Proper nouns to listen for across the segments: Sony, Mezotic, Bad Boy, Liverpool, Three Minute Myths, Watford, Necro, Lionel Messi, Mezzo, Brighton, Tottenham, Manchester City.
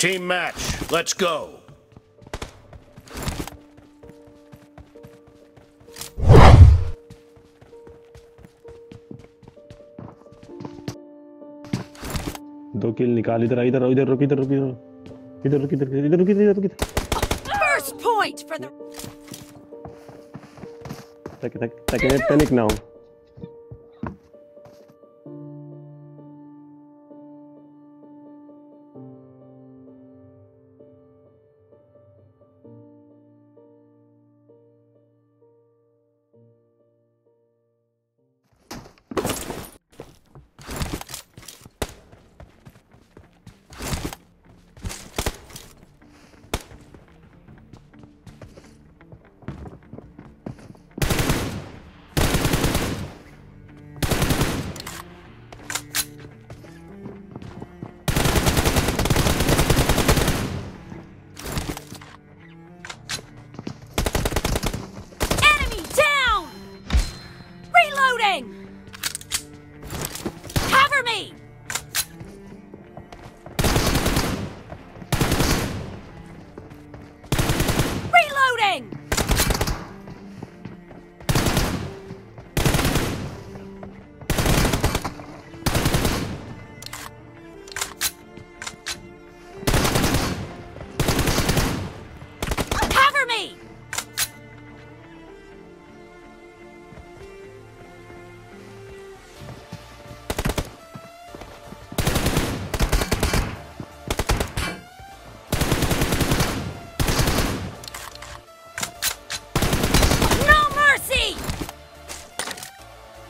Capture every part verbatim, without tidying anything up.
Team match, let's go. दो किल निकाल इधर इधर इधर रुक इधर रुक इधर रुक इधर इधर रुक इधर रुक फर्स्ट पॉइंट फॉर द तक तक तक पैनिक ना हो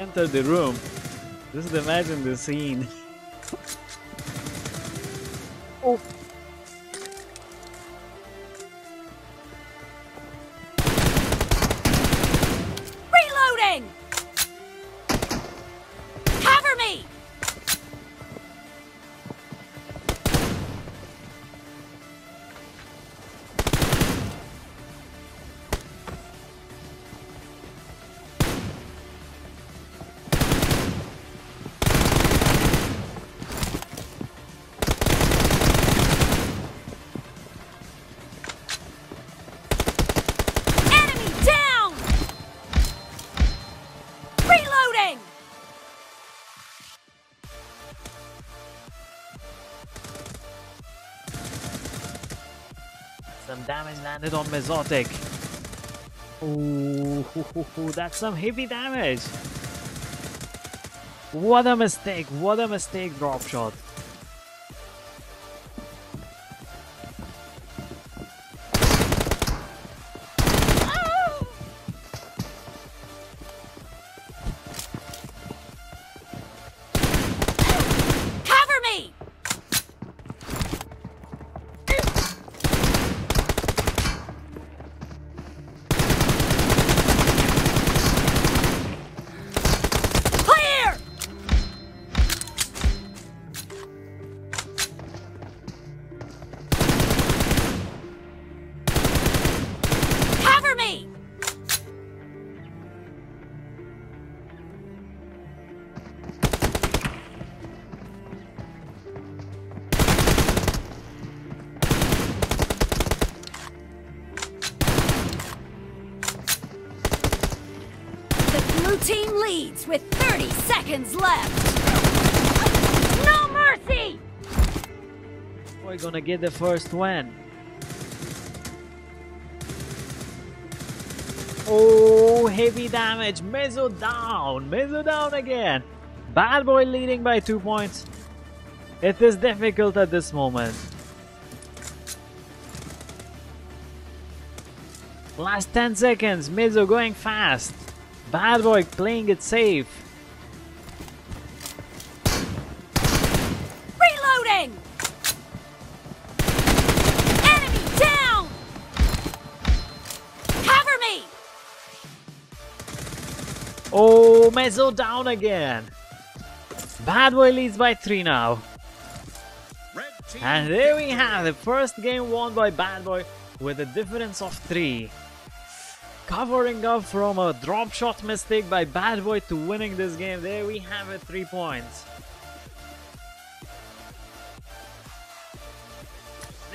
Enter the room. Just imagine the scene. Oh. Reloading. Cover me. Some damage landed on Mezotic. Ooh, hoo, hoo, hoo, that's some heavy damage. What a mistake, what a mistake drop shot. Team leads with thirty seconds left. No mercy! We're gonna get the first win. Oh, heavy damage. Mezzo down. Mezzo down again. Bad Boy leading by two points. It is difficult at this moment. Last ten seconds. Mezzo going fast. Bad Boy playing it safe. Reloading! Enemy down! Cover me! Oh, Mezzo down again. Bad Boy leads by three now. And there we have the first game won by Bad Boy with a difference of three. Covering up from a drop shot mistake by Bad Boy to winning this game. There we have it, three points.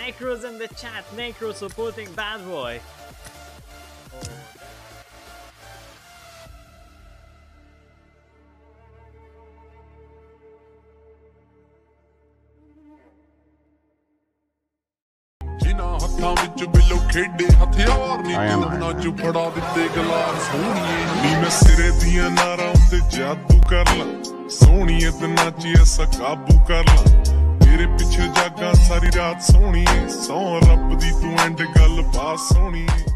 Necro's in the chat. Necro supporting Bad Boy. I am I am. Sorry, that's Sony. So, I'll end the girl pass Sony.